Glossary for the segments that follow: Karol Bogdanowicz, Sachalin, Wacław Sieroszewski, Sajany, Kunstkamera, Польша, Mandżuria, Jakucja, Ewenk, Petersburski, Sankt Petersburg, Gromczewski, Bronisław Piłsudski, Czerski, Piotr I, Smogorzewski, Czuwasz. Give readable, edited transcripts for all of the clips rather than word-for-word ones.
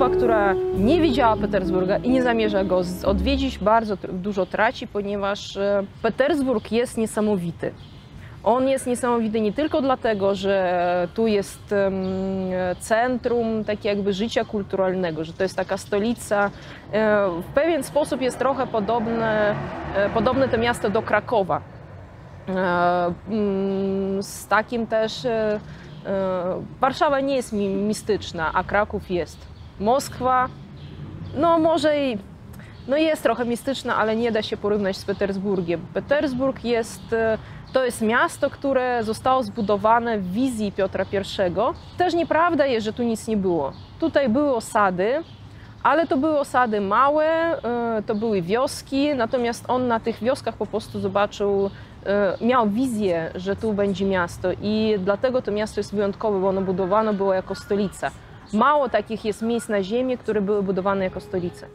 osoba, która nie widziała Petersburga i nie zamierza go odwiedzić, bardzo dużo traci, ponieważ Petersburg jest niesamowity. On jest niesamowity nie tylko dlatego, że tu jest centrum tak jakby życia kulturalnego, że to jest taka stolica. W pewien sposób jest trochę podobne to miasto do Krakowa. Z takim też... Warszawa nie jest mistyczna, a Kraków jest. Moskwa, no może i... No jest trochę mistyczna, ale nie da się porównać z Petersburgiem. Petersburg jest... To jest miasto, które zostało zbudowane w wizji Piotra I. Też nieprawda jest, że tu nic nie było. Tutaj były osady, ale to były osady małe, to były wioski, natomiast on na tych wioskach po prostu zobaczył, miał wizję, że tu będzie miasto i dlatego to miasto jest wyjątkowe, bo ono budowane było jako stolica. Mało takich jest miejsc na ziemi, które były budowane jako stolice.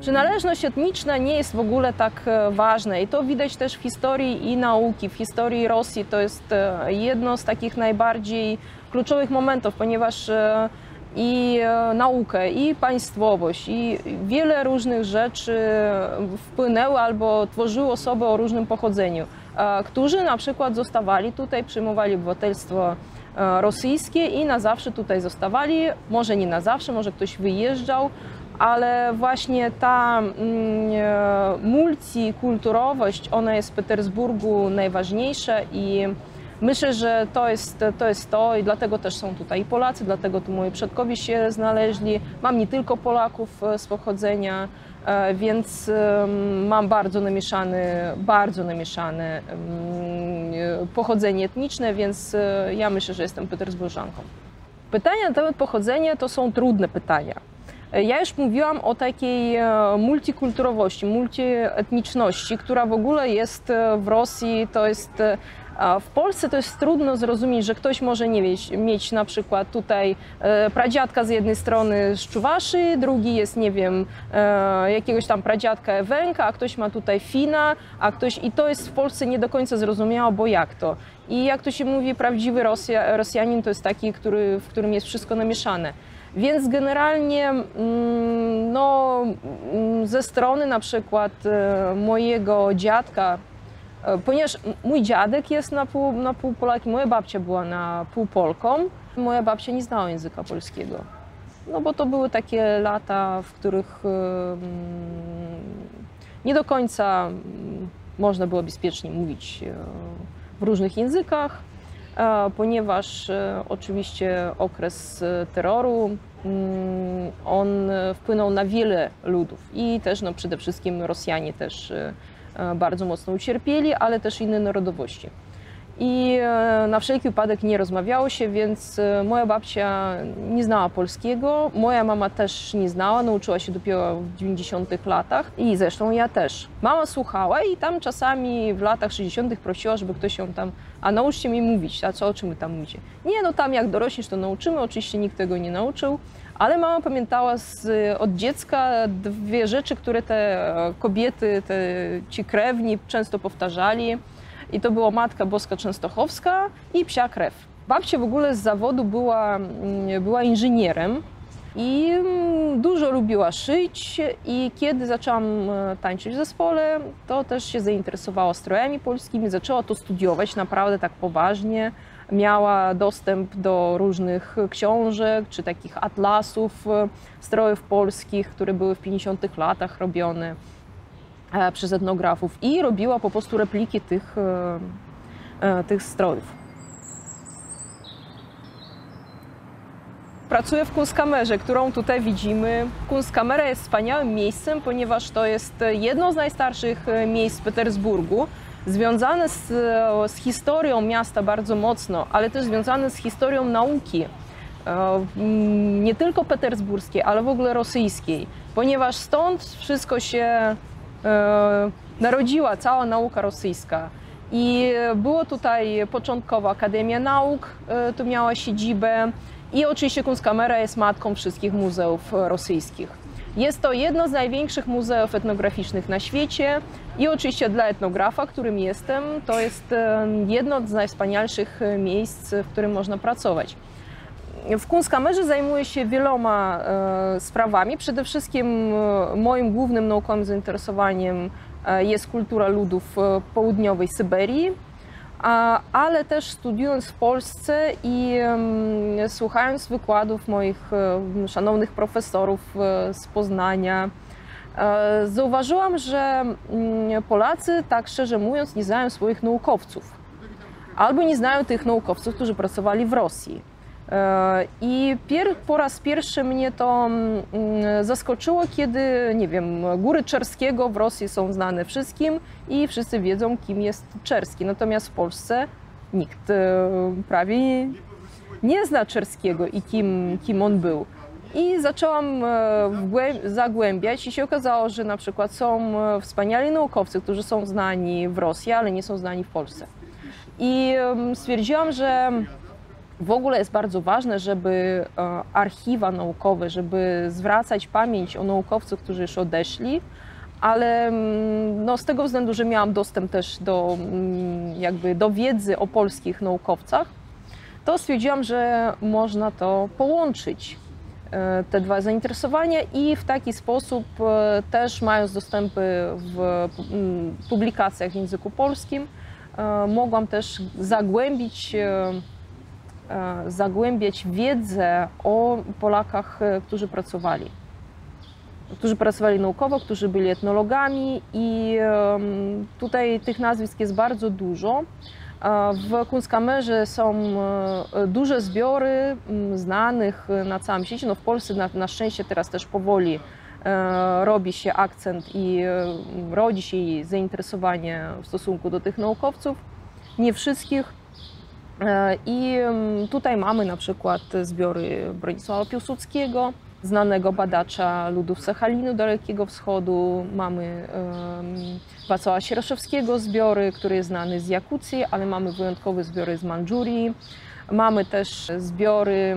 Przynależność etniczna nie jest w ogóle tak ważna i to widać też w historii i nauki, w historii Rosji. To jest jedno z takich najbardziej kluczowych momentów, ponieważ i naukę, i państwowość, i wiele różnych rzeczy wpłynęły albo tworzyły osoby o różnym pochodzeniu, którzy na przykład zostawali tutaj, przyjmowali obywatelstwo rosyjskie i na zawsze tutaj zostawali, może nie na zawsze, może ktoś wyjeżdżał, ale właśnie ta multikulturowość, ona jest w Petersburgu najważniejsza i myślę, że to jest to i dlatego też są tutaj Polacy, dlatego tu moi przodkowie się znaleźli. Mam nie tylko Polaków z pochodzenia, więc mam bardzo namieszane pochodzenie etniczne, więc ja myślę, że jestem petersburżanką. Pytania na temat pochodzenia to są trudne pytania. Ja już mówiłam o takiej multikulturowości, multietniczności, która w ogóle jest w Rosji, to jest... W Polsce to jest trudno zrozumieć, że ktoś może nie mieć na przykład tutaj pradziadka z jednej strony z Czuwaszy, drugi jest, nie wiem, jakiegoś tam pradziadka Ewenka, a ktoś ma tutaj Fina, a ktoś... I to jest w Polsce nie do końca zrozumiałe, bo jak to? I jak to się mówi, prawdziwy Rosjanin to jest taki, w którym jest wszystko namieszane. Więc generalnie no, ze strony na przykład mojego dziadka, ponieważ mój dziadek jest na pół Polak, moja babcia była na pół Polką, moja babcia nie znała języka polskiego, no bo to były takie lata, w których nie do końca można było bezpiecznie mówić w różnych językach, ponieważ oczywiście okres terroru, on wpłynął na wiele ludów i też no, przede wszystkim Rosjanie też bardzo mocno ucierpieli, ale też inne narodowości. I na wszelki wypadek nie rozmawiało się, więc moja babcia nie znała polskiego, moja mama też nie znała, nauczyła się dopiero w 90-tych latach i zresztą ja też. Mama słuchała i tam czasami w latach 60-tych prosiła, żeby ktoś ją tam, a nauczcie mi mówić, a co o czym tam mówicie? Nie, no tam jak dorośniesz to nauczymy, oczywiście nikt tego nie nauczył, ale mama pamiętała od dziecka dwie rzeczy, które te kobiety, ci krewni często powtarzali. I to była Matka Boska Częstochowska i psia krew. Babcia w ogóle z zawodu była inżynierem i dużo lubiła szyć i kiedy zaczęłam tańczyć w zespole, to też się zainteresowała strojami polskimi, zaczęła to studiować naprawdę tak poważnie. Miała dostęp do różnych książek czy takich atlasów strojów polskich, które były w 50-tych latach robione przez etnografów i robiła po prostu repliki tych strojów. Pracuję w Kunstkamerze, którą tutaj widzimy. Kunstkamera jest wspaniałym miejscem, ponieważ to jest jedno z najstarszych miejsc w Petersburgu, związane z historią miasta bardzo mocno, ale też związane z historią nauki. Nie tylko petersburskiej, ale w ogóle rosyjskiej, ponieważ stąd wszystko się narodziła cała nauka rosyjska I było tutaj początkowo Akademia Nauk, tu miała siedzibę i oczywiście Kunstkamera jest matką wszystkich muzeów rosyjskich. Jest to jedno z największych muzeów etnograficznych na świecie i oczywiście dla etnografa, którym jestem, to jest jedno z najwspanialszych miejsc, w którym można pracować. W Kunstkamerze zajmuję się wieloma sprawami. Przede wszystkim moim głównym naukowym zainteresowaniem jest kultura ludów południowej Syberii, ale też studiując w Polsce i słuchając wykładów moich szanownych profesorów z Poznania, zauważyłam, że Polacy, tak szczerze mówiąc, nie znają swoich naukowców albo nie znają tych naukowców, którzy pracowali w Rosji. I po raz pierwszy mnie to zaskoczyło, kiedy, nie wiem, góry Czerskiego w Rosji są znane wszystkim i wszyscy wiedzą, kim jest Czerski. Natomiast w Polsce nikt prawie nie zna Czerskiego i kim on był. I zaczęłam zagłębiać i się okazało, że na przykład są wspaniali naukowcy, którzy są znani w Rosji, ale nie są znani w Polsce. I stwierdziłam, że w ogóle jest bardzo ważne, żeby archiwa naukowe, żeby zwracać pamięć o naukowcach, którzy już odeszli, ale no, z tego względu, że miałam dostęp też do wiedzy o polskich naukowcach, to stwierdziłam, że można to połączyć, te dwa zainteresowania i w taki sposób też mając dostępy w publikacjach w języku polskim, mogłam też zagłębiać wiedzę o Polakach, którzy pracowali naukowo, którzy byli etnologami i tutaj tych nazwisk jest bardzo dużo. W Kunstkamerze są duże zbiory znanych na całym świecie. No w Polsce na szczęście teraz też powoli robi się akcent i rodzi się zainteresowanie w stosunku do tych naukowców, nie wszystkich. I tutaj mamy na przykład zbiory Bronisława Piłsudskiego, znanego badacza ludów Sachalinu, Dalekiego Wschodu. Mamy Wacława Sieroszewskiego zbiory, który jest znany z Jakucji, ale mamy wyjątkowe zbiory z Mandżurii. Mamy też zbiory,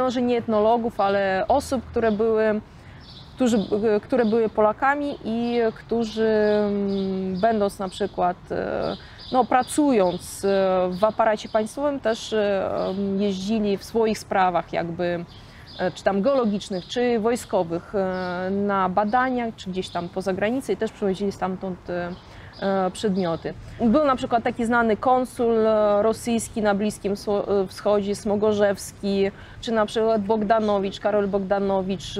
może nie etnologów, ale osób, które były Polakami i którzy będąc na przykład pracując w aparacie państwowym też jeździli w swoich sprawach czy tam geologicznych, czy wojskowych na badania, czy gdzieś tam poza granicę i też przywozili stamtąd przedmioty. Był na przykład taki znany konsul rosyjski na Bliskim Wschodzie, Smogorzewski, czy na przykład Bogdanowicz, Karol Bogdanowicz,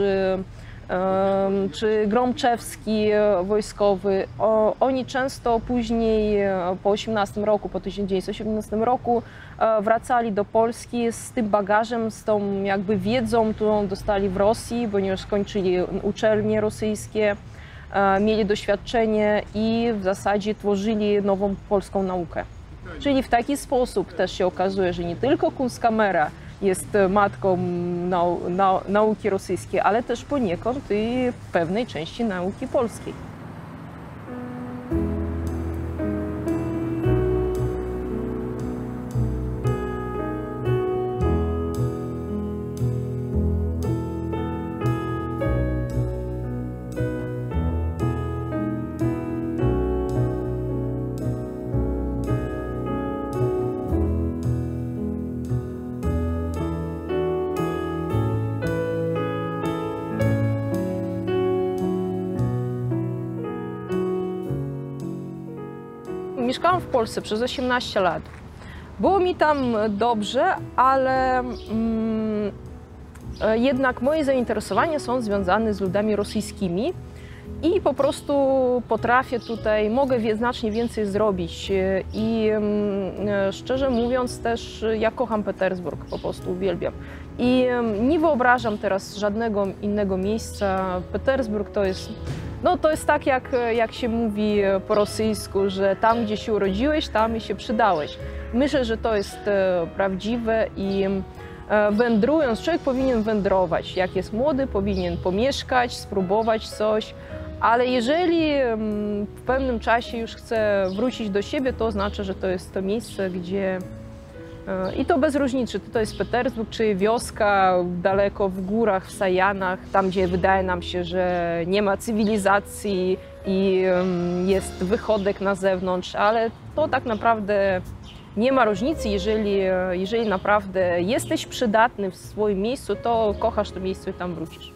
czy Gromczewski wojskowy. Oni często później, po 1918 roku wracali do Polski z tym bagażem, z tą wiedzą, którą dostali w Rosji, ponieważ kończyli uczelnie rosyjskie, mieli doświadczenie i w zasadzie tworzyli nową polską naukę. Czyli w taki sposób też się okazuje, że nie tylko Kunstkamera jest matką nauki rosyjskiej, ale też poniekąd i w pewnej części nauki polskiej. Mieszkałam w Polsce przez 18 lat. Było mi tam dobrze, ale jednak moje zainteresowania są związane z ludami rosyjskimi i po prostu mogę znacznie więcej zrobić i szczerze mówiąc też ja kocham Petersburg, po prostu uwielbiam. I nie wyobrażam teraz żadnego innego miejsca. Petersburg to jest tak, jak się mówi po rosyjsku, że tam, gdzie się urodziłeś, tam się przydałeś. Myślę, że to jest prawdziwe i człowiek powinien wędrować. Jak jest młody, powinien pomieszkać, spróbować coś, Ale jeżeli w pewnym czasie już chce wrócić do siebie, to oznacza, że to jest to miejsce, gdzie... I to bez różnicy, czy to jest Petersburg, czy wioska daleko w górach, w Sajanach, tam gdzie wydaje nam się, że nie ma cywilizacji i jest wychodek na zewnątrz, ale to tak naprawdę nie ma różnicy, jeżeli naprawdę jesteś przydatny w swoim miejscu, to kochasz to miejsce i tam wrócisz.